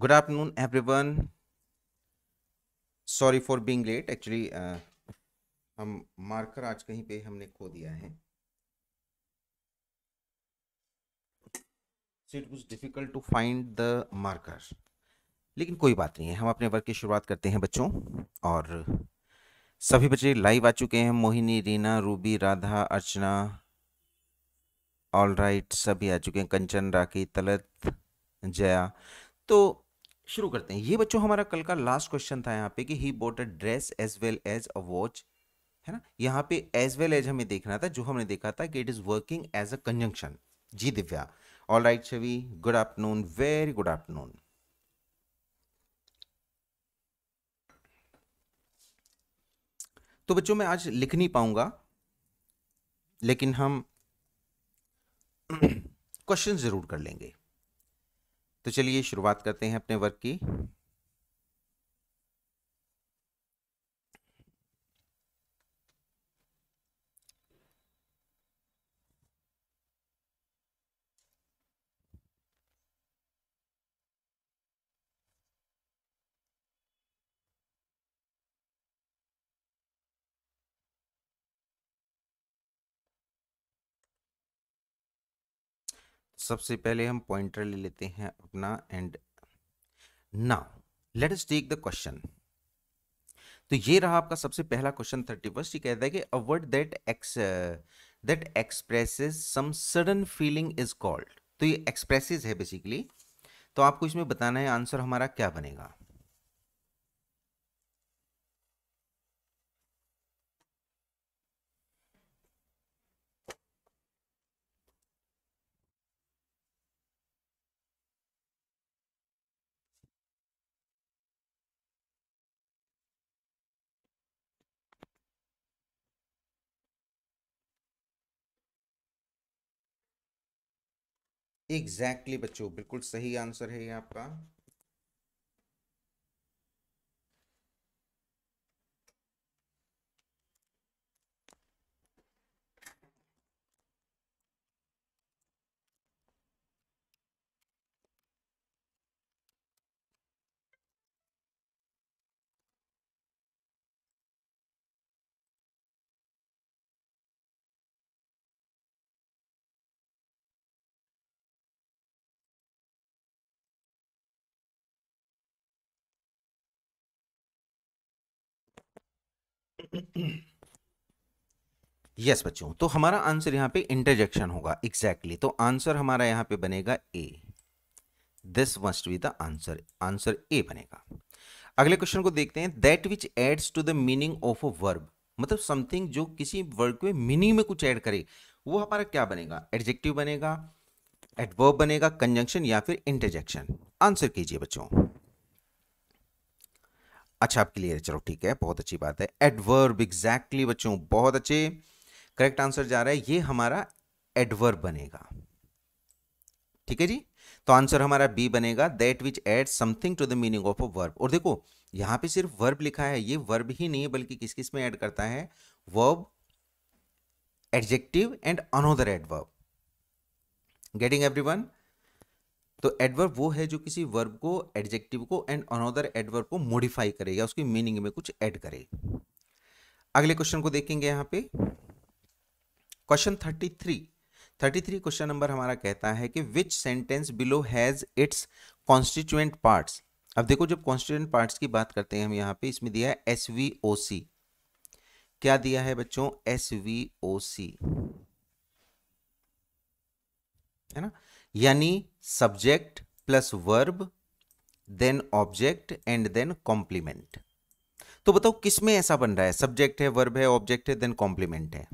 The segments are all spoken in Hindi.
Good afternoon everyone, sorry for being late. Actually हम मार्कर आज कहीं पे हमने खो दिया है. It was difficult to find the marker, लेकिन कोई बात नहीं है, हम अपने वर्क की शुरुआत करते हैं बच्चों. और सभी बच्चे लाइव आ चुके हैं, मोहिनी, रीना, रूबी, राधा, अर्चना, ऑल राइट, सभी आ चुके हैं, कंचन, राखी, तलत, जया. तो शुरू करते हैं. ये बच्चों हमारा कल का लास्ट क्वेश्चन था यहाँ पे कि he bought a dress as well as a watch, है ना. यहाँ पे एज वेल एज हमें देखना था, जो हमने देखा था कि it is working as a conjunction. जी Divya, all right, Chhavi, good afternoon, very good afternoon. तो बच्चों मैं आज लिख नहीं पाऊंगा, लेकिन हम क्वेश्चन जरूर कर लेंगे. तो चलिए शुरुआत करते हैं अपने वर्क की. सबसे पहले हम पॉइंटर ले लेते हैं अपना. And now let us take the question. तो ये रहा आपका सबसे पहला क्वेश्चन 31. ये कहता है कि a word that expresses some sudden feeling is called. तो ये एक्सप्रेसेस है बेसिकली. तो आपको इसमें बताना है आंसर हमारा क्या बनेगा. एग्जैक्टली बच्चों, बिल्कुल सही आंसर है ये आपका. यस बच्चों, तो हमारा आंसर यहाँ पे इंटरजेक्शन होगा. एग्जैक्टली तो आंसर हमारा यहाँ पे बनेगा A. This must be the answer. Answer A बनेगा. अगले क्वेश्चन को देखते हैं. That which adds to the meaning of a verb, मतलब समथिंग जो किसी वर्ब के मीनिंग में कुछ ऐड करे, वो हमारा क्या बनेगा. एडजेक्टिव बनेगा, एडवर्ब बनेगा, कंजंक्शन या फिर इंटरजेक्शन. आंसर कीजिए बच्चों. अच्छा आप क्लियर है, चलो ठीक है, बहुत अच्छी बात है. एडवर्ब. एग्जैक्टली बच्चों, बहुत अच्छे, करेक्ट आंसर जा रहा है. ये हमारा एडवर्ब बनेगा. ठीक है जी, तो आंसर हमारा बी बनेगा. That which add something to the meaning of a verb. और देखो यहाँ पे सिर्फ वर्ब लिखा है, ये वर्ब ही नहीं है बल्कि किस किस में ऐड करता है. Verb, adjective and another adverb. Getting everyone. तो एडवर्ब वो है जो किसी वर्ब को, एडजेक्टिव को एंड अनदर एडवर्ब को मॉडिफाई करेगा, उसकी मीनिंग में कुछ ऐड करे. अगले क्वेश्चन को देखेंगे यहाँ पे. क्वेश्चन 33 क्वेश्चन नंबर हमारा कहता है कि which sentence below has its constituent parts. अब देखो जब कॉन्स्टिट्यूएंट पार्ट्स की बात करते हैं हम यहाँ पे, इसमें दिया है SVOC. क्या दिया है बच्चों, SVOC, है ना, यानी subject plus verb then object and then complement. तो बताओ किस में ऐसा बन रहा है. सब्जेक्ट है, वर्ब है, ऑब्जेक्ट है, देन कॉम्प्लीमेंट है.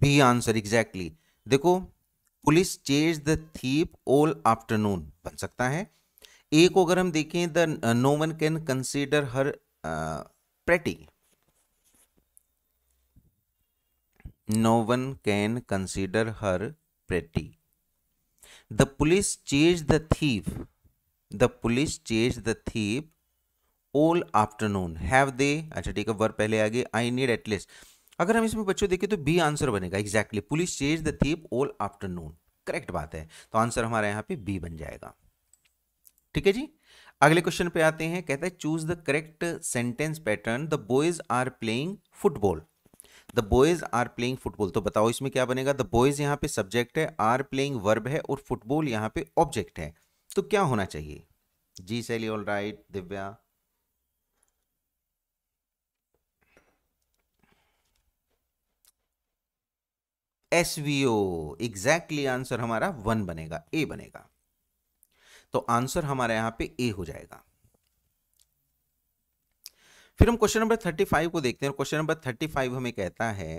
B answer. एग्जैक्टली देखो, police chase the thief all afternoon बन सकता है. ए को अगर हम देखें, the no one can consider her pretty. No one can consider her pretty. The police chased the thief. The police chased the thief all afternoon. Have they? अच्छा ठीक है, वर्ब पहले आगे. I need at least. अगर हम इसमें बच्चों देखें तो बी आंसर बनेगा. Exactly, police chase the thief all afternoon. Correct बात है। तो आंसर हमारा यहाँ पे बी बन जाएगा। ठीक है जी, अगले क्वेश्चन पे आते हैं। कहता है choose the correct sentence pattern, the boys are playing football. The boys are playing football, तो बताओ इसमें क्या बनेगा। द बॉयज यहाँ पे सब्जेक्ट है, आर प्लेइंग वर्ब है और फुटबॉल यहाँ पे ऑब्जेक्ट है, तो क्या होना चाहिए जी Shaili? All right Divya, SVO exactly answer हमारा 1 बनेगा, ए बनेगा। तो आंसर हमारा यहां पे ए हो जाएगा। फिर हम क्वेश्चन नंबर 35 को देखते हैं। क्वेश्चन नंबर 35 हमें कहता है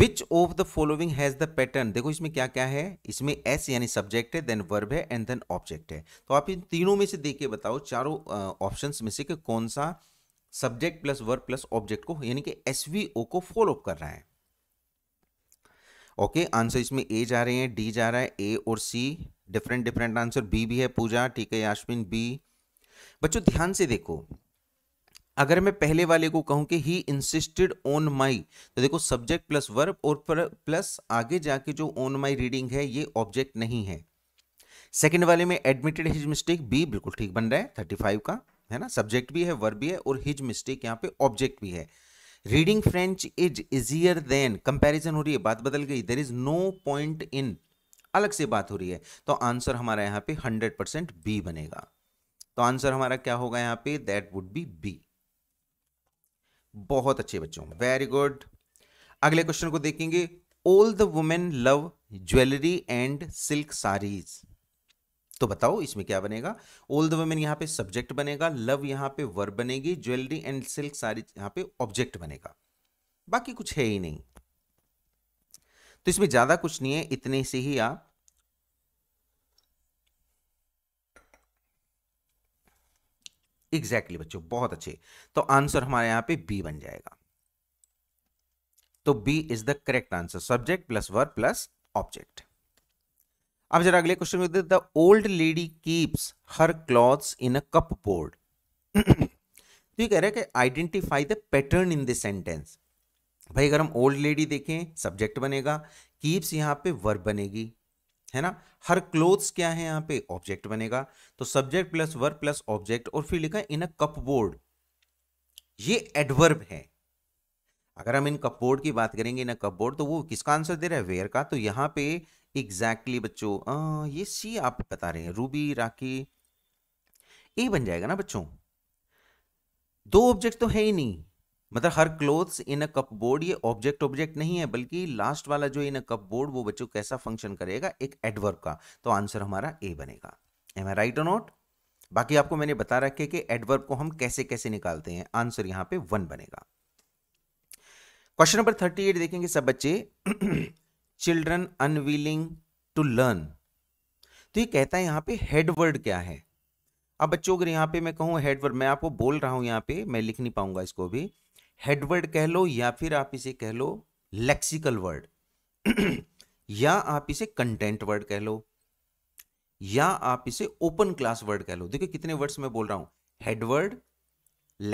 which of the following has the pattern. देखो इसमें क्या क्या है, इसमें एस यानी सब्जेक्ट है, देन वर्ब है एंड देन ऑब्जेक्ट है। तो आप इन तीनों में से देख के बताओ, चारों ऑप्शंस में से कि कौन सा subject plus verb plus object को यानी कि एसवीओ को फॉलो कर रहा है। ओके, आंसर इसमें ए जा रहे हैं, डी जा रहा है, ए और C different different answer. B भी है पूजा, ठीक है यास्मिन, बी। बच्चों ध्यान से देखो, अगर मैं पहले वाले को कहूं कि ही इंसिस्टेड ऑन माई, तो देखो सब्जेक्ट प्लस वर्ब और प्लस आगे जाके जो ऑन माई रीडिंग है ये ऑब्जेक्ट नहीं है। सेकंड वाले में एडमिटेड हिज मिस्टेक, बी बिल्कुल ठीक बन रहा है 35 का, है ना। सब्जेक्ट भी है वर्ब भी है और हिज मिस्टेक यहाँ पे ऑब्जेक्ट भी है। Reading French is easier than, comparison हो रही है, बात बदल गई, there is no point in, अलग से बात हो रही है। तो आंसर हमारा यहाँ पे 100% बी बनेगा। तो आंसर हमारा क्या होगा यहाँ पे, दैट वुड बी बी। बहुत अच्छे बच्चों, वेरी गुड। अगले क्वेश्चन को देखेंगे। All the women love jewellery and silk saris, तो बताओ इसमें क्या बनेगा। ऑल द वुमेन यहाँ पे सब्जेक्ट बनेगा, लव यहाँ पे वर्ब बनेगी, ज्वेलरी एंड सिल्क साड़ीज यहाँ पे ऑब्जेक्ट बनेगा, बाकी कुछ है ही नहीं। तो इसमें ज्यादा कुछ नहीं है, इतने से ही आप एग्जैक्टली बच्चों बहुत अच्छे। तो आंसर हमारे यहाँ पे बी बन जाएगा। तो B is the correct answer, subject plus verb plus object. अब जरा अगले क्वेश्चन में, the old lady keeps her clothes in a cupboard. तो ये कह रहा है कि identify the pattern in this sentence. भाई अगर हम ओल्ड लेडी देखें सब्जेक्ट बनेगा, कीप्स यहाँ पे वर्ब बनेगी, है ना। हर क्लोथ्स क्या है यहाँ पे, ऑब्जेक्ट बनेगा। तो subject plus verb plus object और फिर लिखा इन अ कपबोर्ड, ये एडवर्ब है। अगर हम इन कपबोर्ड की बात करेंगे, इन अ कपबोर्ड, तो वो किसका आंसर दे रहा है, वेयर का। तो यहाँ पे एग्जैक्टली बच्चों ये सी आप बता रहे हैं, रूबी राखी, ए बन जाएगा ना बच्चों। दो ऑब्जेक्ट तो है ही नहीं, मतलब her clothes in a cupboard ये ऑब्जेक्ट ऑब्जेक्ट नहीं है, बल्कि लास्ट वाला जो इन अ कपबोर्ड वो बच्चों कैसा फंक्शन करेगा, एक एडवर्ब का। तो आंसर हमारा ए बनेगा। एम आई राइट और नॉट? बाकी आपको मैंने बता रखे कि एडवर्ब को हम कैसे कैसे निकालते हैं। आंसर यहाँ पे 1 बनेगा। क्वेश्चन नंबर 38 देखेंगे सब बच्चे। चिल्ड्रन अनविलिंग टू लर्न, तो ये कहता है यहाँ पे हेडवर्ड क्या है। अब बच्चों अगर यहाँ पे मैं कहूँ हेडवर्ड, मैं आपको बोल रहा हूँ यहाँ पे, मैं लिख नहीं पाऊंगा इसको भी, हेडवर्ड कह लो या फिर आप इसे कह लो लेक्सिकल वर्ड या आप इसे कंटेंट वर्ड कह लो या आप इसे ओपन क्लास वर्ड कह लो। देखिए कितने वर्ड्स मैं बोल रहा हूं, headword,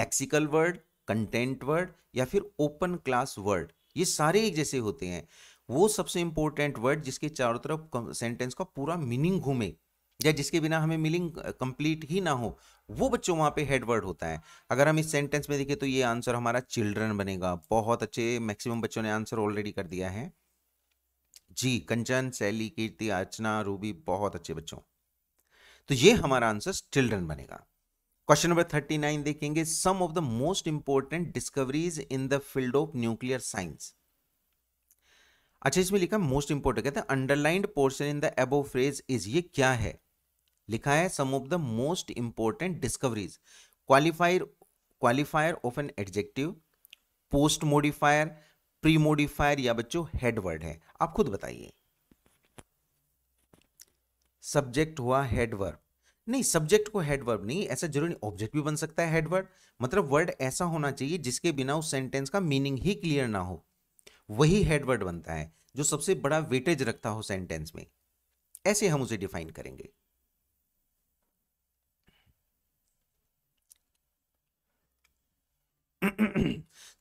lexical word, content word या फिर ओपन क्लास वर्ड, ये सारे एक जैसे होते हैं। वो सबसे इंपॉर्टेंट वर्ड जिसके चारों तरफ सेंटेंस का पूरा मीनिंग घूमे या जिसके बिना हमें मीनिंग कंप्लीट ही ना हो, वो बच्चों वहाँ पे हेडवर्ड होता है। अगर हम इस सेंटेंस में देखें तो ये आंसर हमारा चिल्ड्रन बनेगा। बहुत अच्छे, मैक्सिमम बच्चों ने आंसर ऑलरेडी कर दिया है जी। कंचन, शैली, कीर्ति, अर्चना, रूबी, बहुत अच्छे बच्चों। तो ये हमारा आंसर चिल्ड्रन बनेगा। क्वेश्चन नंबर 39 देखेंगे। Some of the most important discoveries in the field of nuclear science. अच्छा इसमें लिखा मोस्ट इंपॉर्टेंट, कहते हैं underlined portion in the above phrase is, ये क्या है लिखा है, some of the most important discoveries. Qualifier of an adjective, post modifier, pre modifier या बच्चों हेडवर्ड है। आप खुद बताइए, सब्जेक्ट हुआ हेडवर्ड, नहीं सब्जेक्ट को हेडवर्ड नहीं, ऐसा जरूरी नहीं, ऑब्जेक्ट भी बन सकता है हेडवर्ड। मतलब वर्ड ऐसा होना चाहिए जिसके बिना उस सेंटेंस का मीनिंग ही क्लियर ना हो, वही हेडवर्ड बनता है, जो सबसे बड़ा वेटेज रखता हो सेंटेंस में, ऐसे हम उसे डिफाइन करेंगे।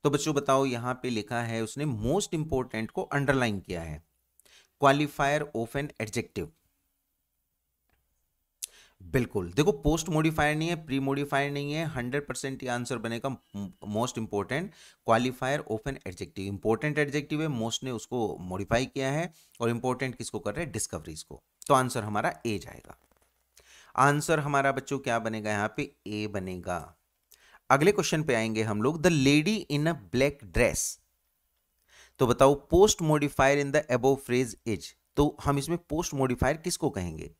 तो बच्चों बताओ यहाँ पे लिखा है उसने मोस्ट इंपॉर्टेंट को अंडरलाइन किया है, क्वालिफायर ऑफ एन एडजेक्टिव। बिल्कुल देखो पोस्ट मॉडिफायर नहीं है, प्री मॉडिफायर नहीं है, 100% ये आंसर बनेगा most important qualifier of an adjective. Important adjective है, मोस्ट ने उसको मॉडिफाई किया है और इंपोर्टेंट किसको कर रहे हैं, डिस्कवरीज को। तो आंसर हमारा ए जाएगा। आंसर हमारा बच्चों क्या बनेगा, यहाँ पे ए बनेगा। अगले क्वेश्चन पे आएंगे हम लोग, the lady in a black dress. तो बताओ post modifier in the above phrase is, तो हम इसमें पोस्ट मॉडिफायर किसको कहेंगे।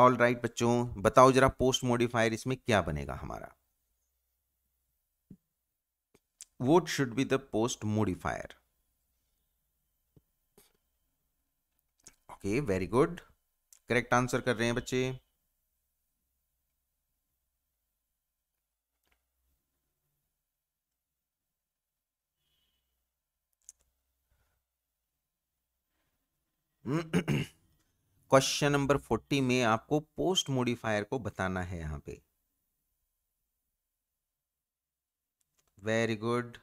ऑल राइट बच्चों बताओ जरा पोस्ट मॉडिफायर इसमें क्या बनेगा हमारा, what should be the post modifier. Okay very good, correct answer कर रहे हैं बच्चे। क्वेश्चन नंबर 40 में आपको पोस्ट मॉडिफायर को बताना है यहाँ पे। वेरी गुड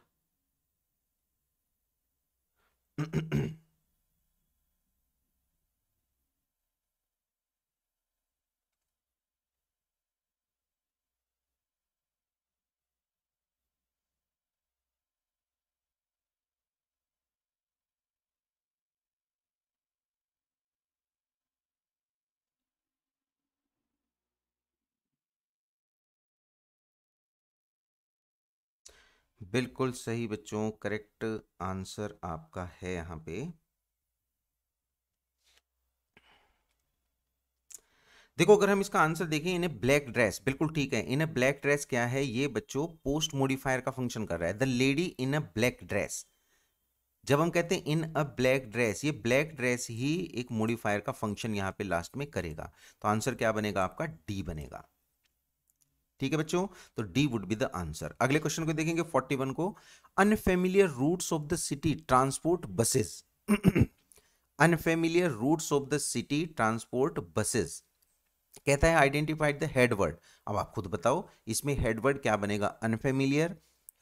बिल्कुल सही बच्चों, करेक्ट आंसर आपका है यहाँ पे। देखो अगर हम इसका आंसर देखें, इन ए ब्लैक ड्रेस, बिल्कुल ठीक है। इन ए ब्लैक ड्रेस क्या है ये बच्चों, पोस्ट मॉडिफायर का फंक्शन कर रहा है। The lady in a black dress, जब हम कहते हैं इन अ ब्लैक ड्रेस, ये ब्लैक ड्रेस ही एक मॉडिफायर का फंक्शन यहाँ पे लास्ट में करेगा। तो आंसर क्या बनेगा आपका, डी बनेगा। ठीक है बच्चों, तो D would be the answer. अगले क्वेश्चन को देखेंगे 41 को, unfamiliar routes of the city transport buses. Unfamiliar routes of the city transport buses कहता है आइडेंटिफाइड द हेडवर्ड। अब आप खुद बताओ इसमें हेडवर्ड क्या बनेगा, अनफेमिलियर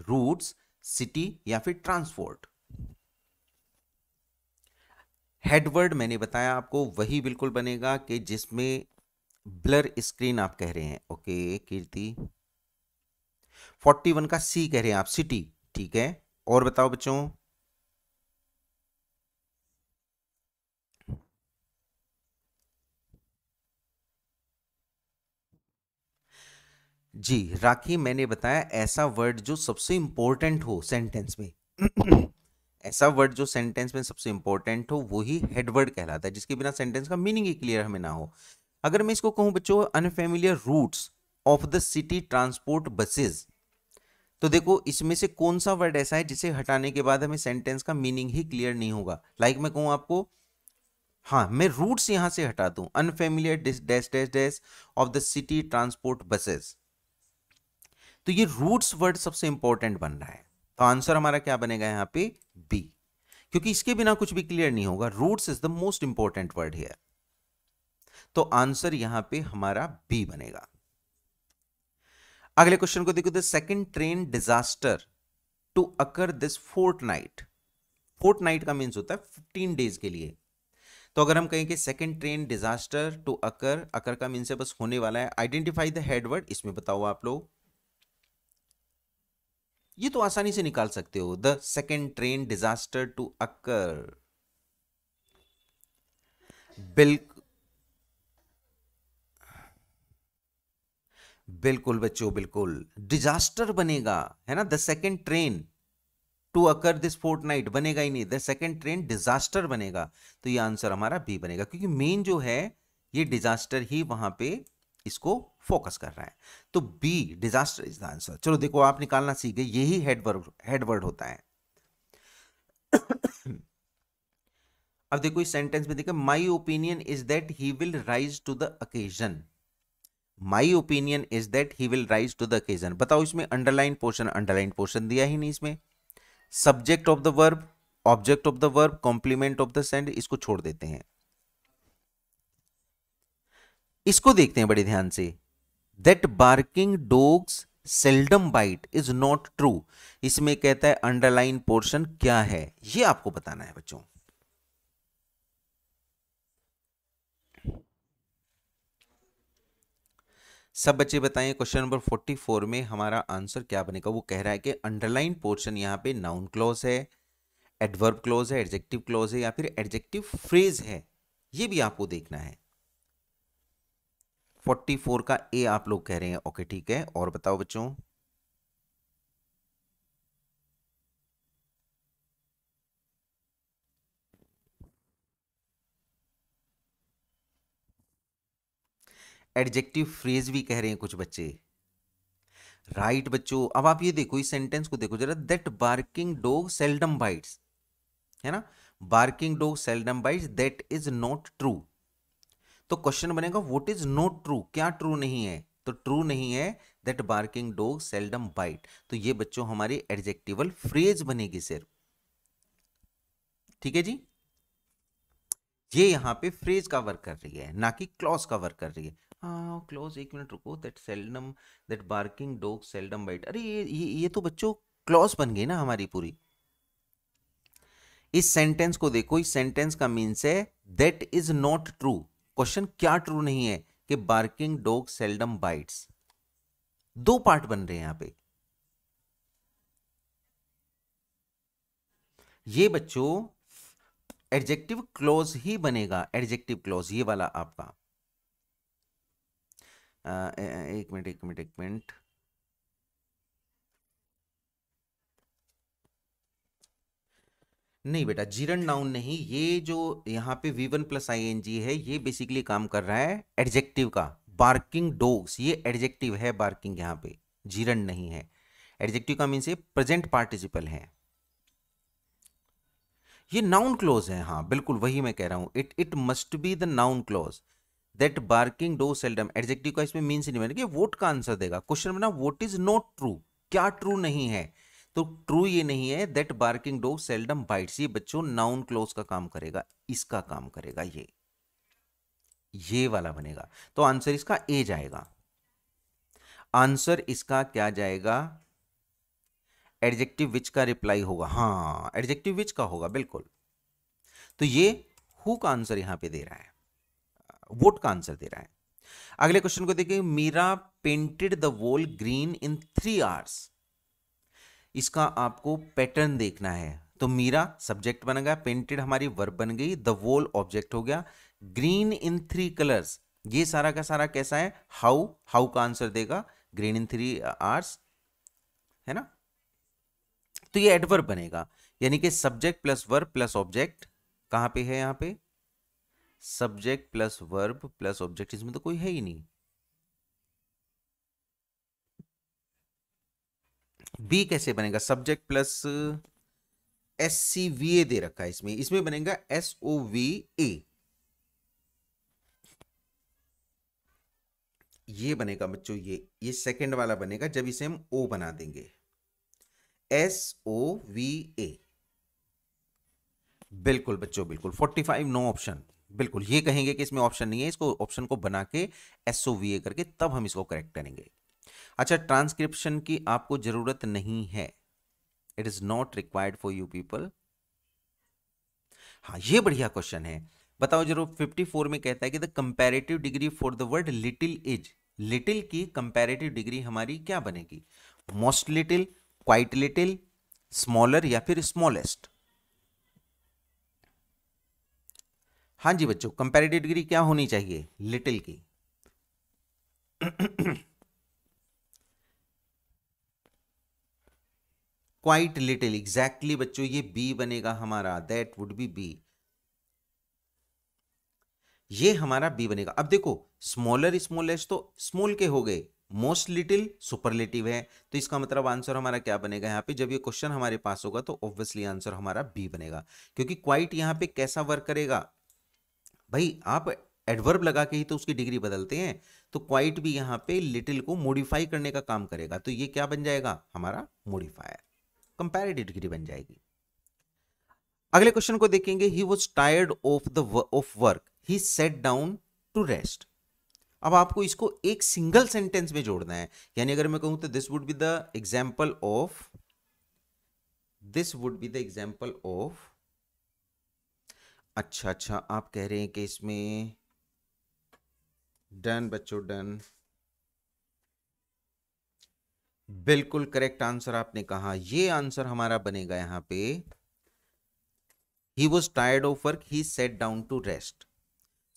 रूट्स, सिटी या फिर ट्रांसपोर्ट। हेडवर्ड मैंने बताया आपको वही बिल्कुल बनेगा कि जिसमें ब्लर स्क्रीन आप कह रहे हैं। ओके कीर्ति 41 का सी कह रहे हैं आप, सिटी। ठीक है और बताओ बच्चों, जी राखी मैंने बताया ऐसा वर्ड जो सबसे इंपॉर्टेंट हो सेंटेंस में, ऐसा वर्ड जो सेंटेंस में सबसे इंपॉर्टेंट हो वो ही हेडवर्ड कहलाता है, जिसके बिना सेंटेंस का मीनिंग ही क्लियर हमें ना हो। अगर मैं इसको कहूं बच्चों unfamiliar routes of the city transport buses, तो देखो इसमें से कौन सा वर्ड ऐसा है जिसे हटाने के बाद हमें सेंटेंस का मीनिंग ही क्लियर नहीं होगा। लाइक मैं कहूं आपको, हाँ मैं रूट्स यहां से हटा दूं, unfamiliar dash dash dash of the city transport buses, तो ये रूट्स वर्ड सबसे इंपॉर्टेंट बन रहा है। तो आंसर हमारा क्या बनेगा यहाँ पे, बी, क्योंकि इसके बिना कुछ भी क्लियर नहीं होगा। Routes is the most important word here. तो आंसर यहां पे हमारा बी बनेगा। अगले क्वेश्चन को देखो, the second train disaster to occur this fortnight. Fortnight का मींस होता है 15 डेज के लिए। तो अगर हम कहें कि second train disaster to occur, occur का मींस है बस होने वाला है। आइडेंटिफाई द हेडवर्ड, इसमें बताओ आप लोग, ये तो आसानी से निकाल सकते हो। The second train disaster to occur, बिल्कुल बच्चों बिल्कुल डिजास्टर बनेगा, है ना। The second train to occur this fortnight बनेगा ही नहीं, द सेकंड ट्रेन डिजास्टर बनेगा। तो ये आंसर हमारा बी बनेगा, क्योंकि मेन जो है ये डिजास्टर ही वहां पे इसको फोकस कर रहा है। तो B disaster is the answer. चलो देखो आप निकालना सीख गए, यही हेडवर्ड होता है। अब देखो इस सेंटेंस में देखो, my opinion is that he will rise to the occasion. My opinion is that he will rise to the occasion. बताओ इसमें अंडरलाइन पोर्शन दिया ही नहीं इसमें। Subject of the verb, object of the verb, complement of the send, इसको छोड़ देते हैं। इसको देखते हैं बड़े ध्यान से, that barking dogs seldom bite is not true, इसमें कहता है अंडरलाइन पोर्शन क्या है, ये आपको बताना है बच्चों। सब बच्चे बताएं क्वेश्चन नंबर 44 में हमारा आंसर क्या बनेगा। वो कह रहा है कि अंडरलाइन पोर्शन यहाँ पे नाउन क्लॉज है, एडवर्ब क्लॉज है, एडजेक्टिव क्लॉज है या फिर एडजेक्टिव फ्रेज है, ये भी आपको देखना है। 44 का ए आप लोग कह रहे हैं, ओके ठीक है। और बताओ बच्चों, एडजेक्टिव फ्रेज भी कह रहे हैं कुछ बच्चे, राइट बच्चों। अब आप ये देखो, इस सेंटेंस को देखो जरा, that barking dog seldom bites, है ना, barking dog seldom bites that is not true. तो क्वेश्चन बनेगा व्हाट इज नॉट ट्रू, क्या ट्रू नहीं है, तो ट्रू नहीं है that barking dog seldom bite. तो ये बच्चों हमारी एडजेक्टिवल फ्रेज बनेगी सिर्फ, ठीक है जी। ये यहाँ पे फ्रेज का वर्क कर रही है, ना कि क्लॉज का वर्क कर रही है। हाँ क्लॉज, एक मिनट रुको, that barking dog seldom bite, अरे ये तो बच्चों क्लॉज बन गई ना हमारी पूरी। इस सेंटेंस को देखो, इस सेंटेंस का मीन्स है that is not true. Question क्या ट्रू नहीं है कि बार्किंग डॉग सेल्डम बाइट्स, दो पार्ट बन रहे हैं यहाँ पे। ये बच्चों एडजेक्टिव क्लॉज ही बनेगा, एडजेक्टिव क्लॉज ये वाला आपका। एक मिनट, नहीं बेटा जीरन नाउन नहीं, ये जो यहाँ पे V1 प्लस ING है ये बेसिकली काम कर रहा है एडजेक्टिव का। बार्किंग डॉग्स ये एडजेक्टिव है, बार्किंग यहाँ पे जीरन नहीं है। एडजेक्टिव का मीन्स ये प्रेजेंट पार्टिसिपल है, ये नाउन क्लॉज है। हाँ बिल्कुल वही मैं कह रहा हूँ, it must be the noun clause that barking dog seldom. Adjective का इसमें मीन्स नहीं बनेगा, वोट का आंसर देगा। क्वेश्चन बना वोट इज नॉट ट्रू, क्या ट्रू नहीं है, तो ट्रू ये नहीं है that barking dog seldom bites. ये बच्चों नाउन क्लॉज का काम करेगा, इसका काम करेगा ये वाला बनेगा। तो आंसर इसका ए जाएगा, आंसर इसका क्या जाएगा, एडजेक्टिव विच का रिप्लाई होगा। हाँ एडजेक्टिव विच का होगा बिल्कुल। तो ये हु का आंसर यहाँ पे दे रहा है, वोट का आंसर दे रहा है। अगले क्वेश्चन को देखिए, Meera painted the wall green in 3 hours. इसका आपको पैटर्न देखना है। तो मीरा सब्जेक्ट बन गया, पेंटेड हमारी वर्ब बन गई, द वॉल ऑब्जेक्ट हो गया, ग्रीन इन 3 कलर्स ये सारा का सारा कैसा है, हाउ का आंसर देगा, ग्रीन इन 3 आवर्स, है ना। तो ये एडवर्ब बनेगा, यानी कि subject plus verb plus object. कहाँ पे है यहाँ पे, subject plus verb plus object, इसमें तो कोई है ही नहीं। बी कैसे बनेगा, सब्जेक्ट प्लस SCVA दे रखा है इसमें, इसमें बनेगा SOVA, ये बनेगा बच्चों। ये सेकंड वाला बनेगा जब इसे हम O बना देंगे, SOVA, बिल्कुल बच्चों बिल्कुल। 45 नो ऑप्शन, बिल्कुल ये कहेंगे कि इसमें ऑप्शन नहीं है, इसको ऑप्शन को बना के SOVA करके तब हम इसको करेक्ट करेंगे। अच्छा, ट्रांसक्रिप्शन की आपको जरूरत नहीं है, it is not required for you people. हाँ ये बढ़िया क्वेश्चन है, बताओ जरूर। 54 में कहता है कि the comparative degree for the word little is, little की कंपैरेटिव डिग्री हमारी क्या बनेगी, most little, quite little, smaller या फिर स्मॉलेस्ट। हाँ जी बच्चों, कंपैरेटिव डिग्री क्या होनी चाहिए लिटिल की। क्वाइट लिटिल, एग्जैक्टली बच्चों ये बी बनेगा हमारा, दैट वुड बी बी, ये हमारा बी बनेगा। अब देखो स्मॉलर स्मॉलेस्ट तो स्मॉल के हो गए, मोस्ट लिटिल सुपरलेटिव है, तो इसका मतलब आंसर हमारा क्या बनेगा यहाँ पे। जब ये क्वेश्चन हमारे पास होगा तो ऑब्वियसली आंसर हमारा बी बनेगा, क्योंकि क्वाइट यहाँ पे कैसा वर्क करेगा भाई, आप एडवर्ब लगा के ही तो उसकी डिग्री बदलते हैं, तो क्वाइट भी यहाँ पे लिटिल को मॉडिफाई करने का काम करेगा। तो ये क्या बन जाएगा हमारा मॉडिफायर, कंपैरेटिव डिग्री बन जाएगी। अगले क्वेश्चन को देखेंगे, he was tired of work, he set down to rest. अब आपको इसको एक सिंगल सेंटेंस में जोड़ना है, यानी अगर मैं कहूं तो this would be the example of. अच्छा, आप कह रहे हैं कि इसमें डन बच्चों डन, बिल्कुल करेक्ट आंसर आपने कहा। ये आंसर हमारा बनेगा यहाँ पे, he was tired of work he set down to rest.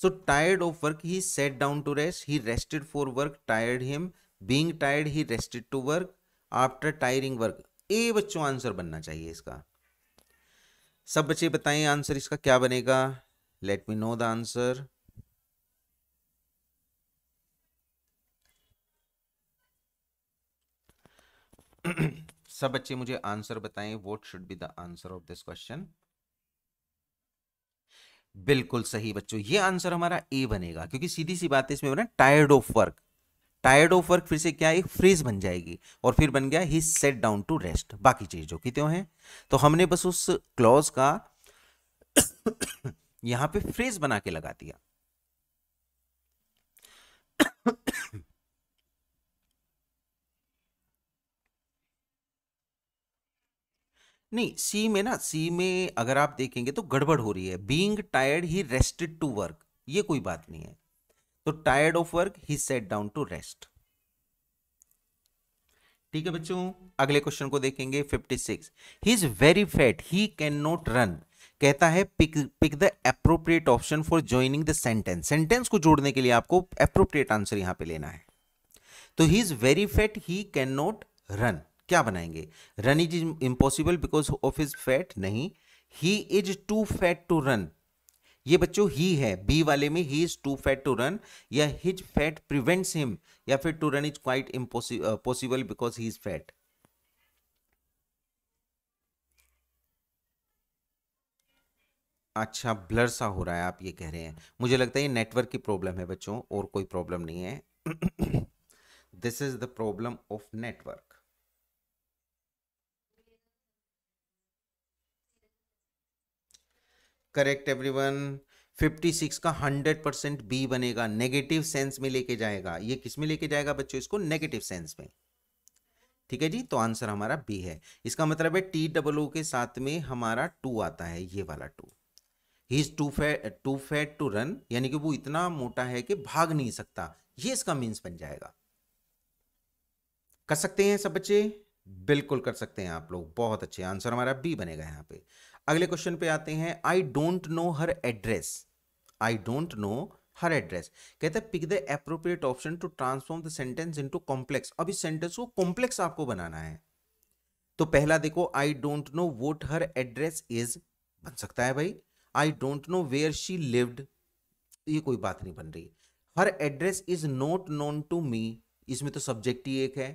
So tired of work he set down to rest, he rested for work tired him, being tired he rested to work, after tiring work. ए बच्चों आंसर बनना चाहिए इसका। सब बच्चे बताएं आंसर इसका क्या बनेगा, let me know the answer. सब बच्चे मुझे आंसर बताएं, what should be the answer of this question. बिल्कुल सही बच्चों, ये आंसर हमारा ए बनेगा, क्योंकि सीधी सी बात है इसमें बना tired of work. Tired of work फिर से क्या एक फ्रेज बन जाएगी, और फिर बन गया he set down to rest. बाकी चीजों की त्यों हैं, तो हमने बस उस क्लॉज का यहां पे फ्रेज बना के लगा दिया। नहीं, सी में अगर आप देखेंगे तो गड़बड़ हो रही है। Being tired he rested to work, ये कोई बात नहीं है। तो tired of work he set down to rest. ठीक है बच्चों, अगले क्वेश्चन को देखेंगे 56। He is very fat he can not run, कहता है pick the appropriate option for joining the sentence. Sentence को जोड़ने के लिए आपको एप्रोप्रिएट आंसर यहां पे लेना है। तो he is very fat he can not run, क्या बनाएंगे? Run is impossible because of his fat, नहीं। He is too fat to run, ये बच्चों ही है, बी वाले में he is too fat to run, या हिज फैट प्रिवेंट्स हिम, या फिर to run is quite impossible because he is fat. अच्छा, ब्लर सा हो रहा है आप ये कह रहे हैं, मुझे लगता है ये नेटवर्क की प्रॉब्लम है बच्चों, और कोई प्रॉब्लम नहीं है। This is the problem of network. Correct everyone. 56 का 100% बी बनेगा, नेगेटिव सेंस में लेके जाएगा। ये किस में लेके जाएगा बच्चों? इसको नेगेटिव सेंस में। ठीक है जी, तो आंसर हमारा बी है। इसका मतलब है TOO के साथ में हमारा 2 आता है, ये वाला 2। He is too fat to run, यानी कि वो इतना मोटा है कि भाग नहीं सकता, ये इसका मीन्स बन जाएगा। कर सकते हैं सब बच्चे? बिल्कुल कर सकते हैं आप लोग, बहुत अच्छे। आंसर हमारा बी बनेगा यहाँ पे। अगले क्वेश्चन पे आते हैं। I don't know her address, कहता है pick the appropriate option to transform the sentence into complex. अब इस सेंटेंस को कॉम्प्लेक्स आपको बनाना है। तो पहला देखो, I don't know what her address is, बन सकता है भाई। I don't know where she lived, ये कोई बात नहीं बन रही। Her address is not known to me, इसमें तो सब्जेक्ट ही एक है।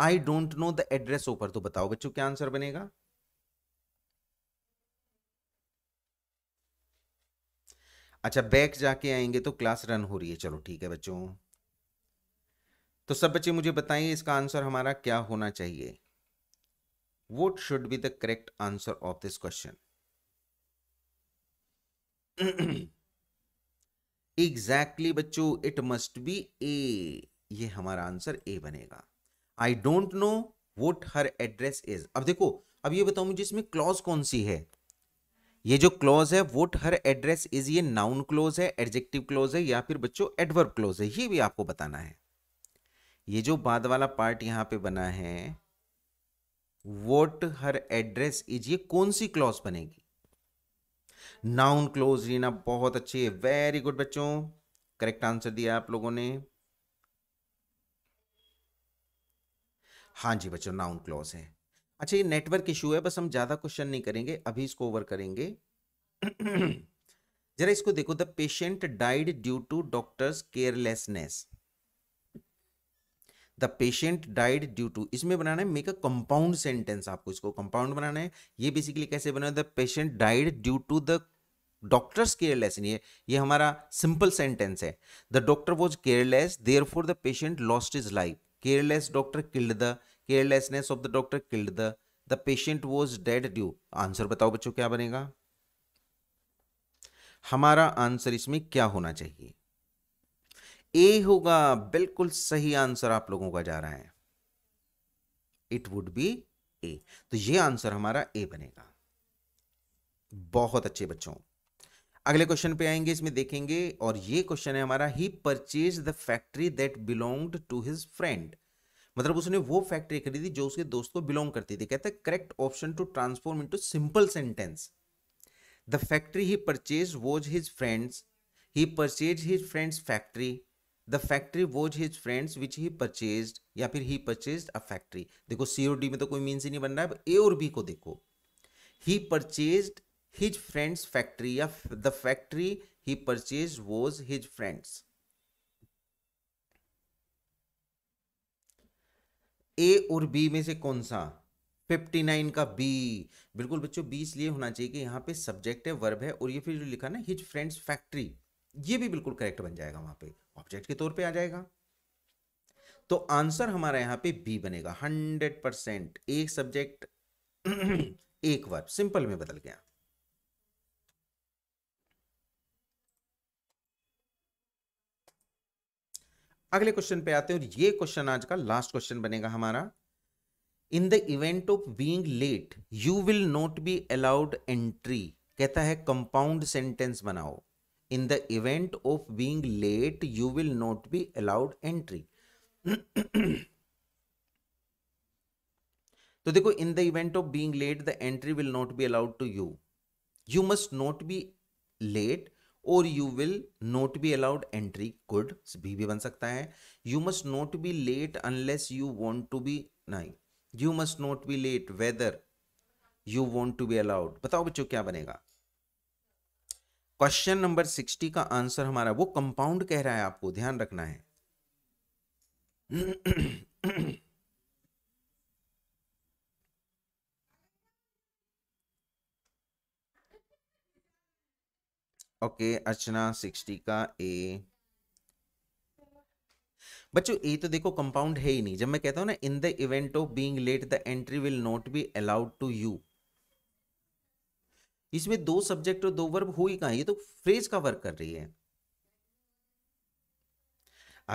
I don't know the address ऊपर, तो बताओ बच्चों क्या आंसर बनेगा? अच्छा, बैक जाके आएंगे तो क्लास रन हो रही है। चलो ठीक है बच्चों, तो सब बच्चे मुझे बताइए इसका आंसर हमारा क्या होना चाहिए। What should be the correct answer of this question? Exactly बच्चों, इट मस्ट बी ए, ये हमारा आंसर ए बनेगा। I don't know what her address is. अब देखो, अब ये बताओ मुझे इसमें क्लॉज कौन सी है? ये जो क्लॉज है व्हाट हर एड्रेस इज, ये नाउन क्लॉज है, एडजेक्टिव क्लॉज है, या फिर बच्चों एडवर्ब क्लॉज है, ये भी आपको बताना है। ये जो बाद वाला पार्ट यहाँ पे बना है व्हाट हर एड्रेस इज, ये कौन सी क्लॉज बनेगी? Noun clause. रीना बहुत अच्छी है, वेरी गुड बच्चों, करेक्ट आंसर दिया आप लोगों ने। हाँ जी बच्चों, नाउन क्लॉज है। अच्छा, ये नेटवर्क इशू है, बस हम ज्यादा क्वेश्चन नहीं करेंगे, अभी इसको ओवर करेंगे। जरा इसको देखो, the patient died due to doctors carelessness. The patient died due to, इसमें बनाना है मेक अ कंपाउंड सेंटेंस, आपको इसको कंपाउंड बनाना है। ये बेसिकली कैसे बना? The patient died due to the doctors carelessness, ये हमारा सिंपल सेंटेंस है। The doctor was careless therefore the patient lost his life. Careless doctor killed the, carelessness of the doctor killed the patient was dead due। Answer बताओ बच्चों क्या बनेगा? हमारा आंसर इसमें क्या होना चाहिए? ए होगा, बिल्कुल सही आंसर आप लोगों का जा रहा है, इट वुड बी ए। तो ये आंसर हमारा ए बनेगा। बहुत अच्छे बच्चों, अगले क्वेश्चन पे आएंगे, इसमें देखेंगे, और ये क्वेश्चन है हमारा, he purchase the factory that belonged to his friend, मतलब उसने वो फैक्ट्री खरीदी जो उसके दोस्त को बिलोंग करती थी। कहता है correct option to transform into simple sentence, the factory he purchase was his friends, he purchase his friends factory, the factory was his friends which he purchase, या फिर ही परचेज अ फैक्ट्री। देखो सी और डी में तो कोई मीन्स ही नहीं बन रहा है, ए और बी को देखो, he purchase his friends factory या the factory he purchase was his friends. A और बी में से कौन सा? 59 का बी। बिल्कुल बच्चों, बी इसलिए होना चाहिए कि यहाँ पे सब्जेक्ट है, वर्ब है, और ये फिर जो लिखा ना हिज फ्रेंड्स फैक्ट्री, ये भी बिल्कुल करेक्ट बन जाएगा, वहां पे ऑब्जेक्ट के तौर पे आ जाएगा। तो आंसर हमारा यहाँ पे बी बनेगा 100%। एक सब्जेक्ट एक वर्ब, सिंपल में बदल गया। अगले क्वेश्चन पे आते हैं, और ये क्वेश्चन आज का लास्ट क्वेश्चन बनेगा हमारा। In the event of being late you will not be allowed entry, कहता है कंपाउंड सेंटेंस बनाओ। In the event of being late you will not be allowed entry. तो देखो, in the event of being late the entry will not be allowed to you, you must not be late, और you will not be allowed entry, good, भी बन सकता है। You must not be late unless you want to be, नहीं, you must not be late whether you want to be allowed. बताओ बच्चों क्या बनेगा? क्वेश्चन नंबर 60 का आंसर हमारा, वो कंपाउंड कह रहा है, आपको ध्यान रखना है। ओके, अर्चना 60 का ए। बच्चों ए तो देखो कंपाउंड है ही नहीं। जब मैं कहता हूं ना in the event of being late the entry will not be allowed to you, इसमें दो सब्जेक्ट और दो वर्ब हो ही कहां, ये तो फ्रेज का वर्क कर रही है।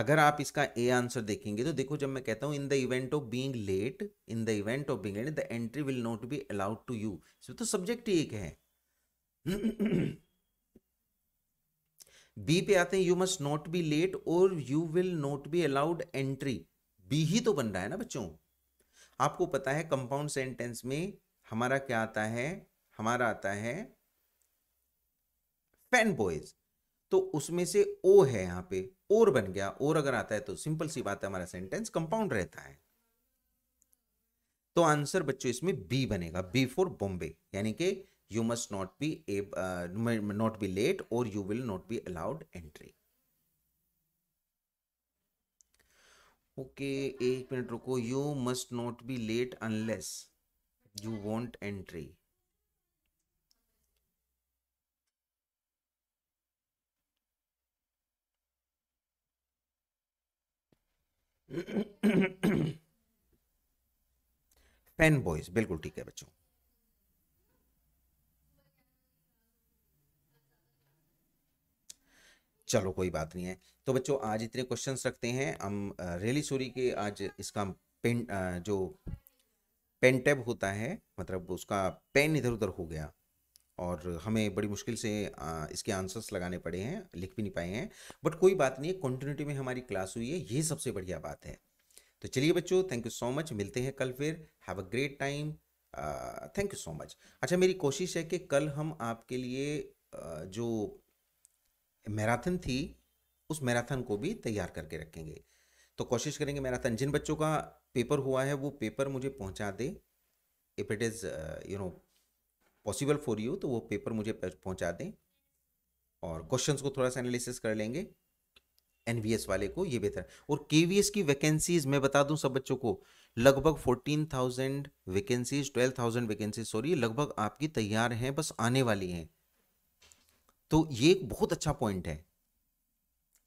अगर आप इसका ए आंसर देखेंगे तो देखो, जब मैं कहता हूं in the event of being late, in the event of being late the entry will not be allowed to you, इसमें तो सब्जेक्ट ही एक है। बी पे आते हैं, you must not be late और you will not be allowed entry, B ही तो बन रहा है ना बच्चों। आपको पता है कंपाउंड सेंटेंस में हमारा क्या आता है, हमारा आता है फैन बॉयज, तो उसमें से ओ है यहाँ पे, और बन गया। और अगर आता है तो सिंपल सी बात है, हमारा सेंटेंस कंपाउंड रहता है। तो आंसर बच्चों इसमें बी बनेगा, बी फॉर बॉम्बे, यानी कि You must not be not be late or you will not be allowed entry. Okay, एक मिनट रुको, you must not be late unless you want entry. Fanboys, बिल्कुल ठीक है बच्चों। चलो कोई बात नहीं है। तो बच्चों आज इतने क्वेश्चंस रखते हैं हम, रियली सॉरी कि आज इसका जो पेन टैब होता है, मतलब उसका पेन इधर उधर हो गया और हमें बड़ी मुश्किल से इसके आंसर्स लगाने पड़े हैं, लिख भी नहीं पाए हैं, बट कोई बात नहीं है, कंटिन्यूटी में हमारी क्लास हुई है, ये सबसे बढ़िया बात है। तो चलिए बच्चों, थैंक यू सो मच, मिलते हैं कल फिर, have a great time, thank you so much. अच्छा, मेरी कोशिश है कि कल हम आपके लिए जो मैराथन थी उस मैराथन को भी तैयार करके रखेंगे, तो कोशिश करेंगे मैराथन, जिन बच्चों का पेपर हुआ है वो पेपर मुझे पहुंचा दे, if it is you know possible for you, तो वो पेपर मुझे पहुंचा दें, और क्वेश्चंस को थोड़ा सा एनालिसिस कर लेंगे, एनवीएस वाले को ये बेहतर। और केवीएस की वैकेंसीज़ मैं बता दूँ सब बच्चों को, लगभग 14,000 वैकेंसीज, 12,000 वैकेंसीज सॉरी, लगभग आपकी तैयार हैं, बस आने वाली हैं। तो ये एक बहुत अच्छा पॉइंट है,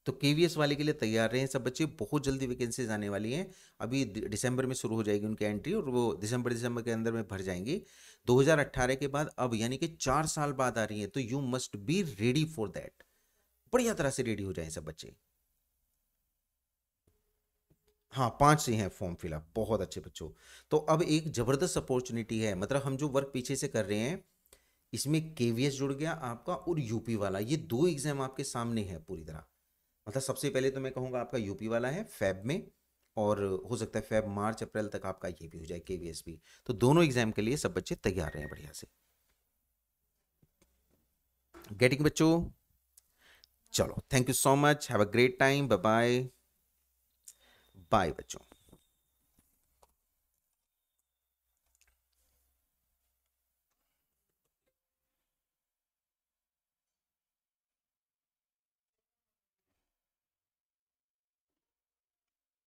तो केवीएस वाले के लिए तैयार रहें सब बच्चे, बहुत जल्दी वैकेंसीज आने वाली हैं, अभी दिसंबर में शुरू हो जाएगी उनकी एंट्री, और वो दिसंबर के अंदर में भर जाएंगी। 2018 के बाद अब यानी कि 4 साल बाद आ रही है, तो you must be ready for that, बढ़िया तरह से रेडी हो जाएं सब बच्चे। हाँ 5 से हैं फॉर्म फिलअप। बहुत अच्छे बच्चों, तो अब एक ज़बरदस्त अपॉर्चुनिटी है, मतलब हम जो वर्क पीछे से कर रहे हैं इसमें केवीएस जुड़ गया आपका और यूपी वाला, ये दो एग्जाम आपके सामने है पूरी तरह। मतलब सबसे पहले तो मैं कहूँगा आपका यूपी वाला है फेब में, और हो सकता है फेब मार्च अप्रैल तक आपका ये भी हो जाए केवीएस भी। तो दोनों एग्जाम के लिए सब बच्चे तैयार रहे हैं बढ़िया से। गेटिंग बच्चों, चलो thank you so much, have a great time, bye bye बच्चों।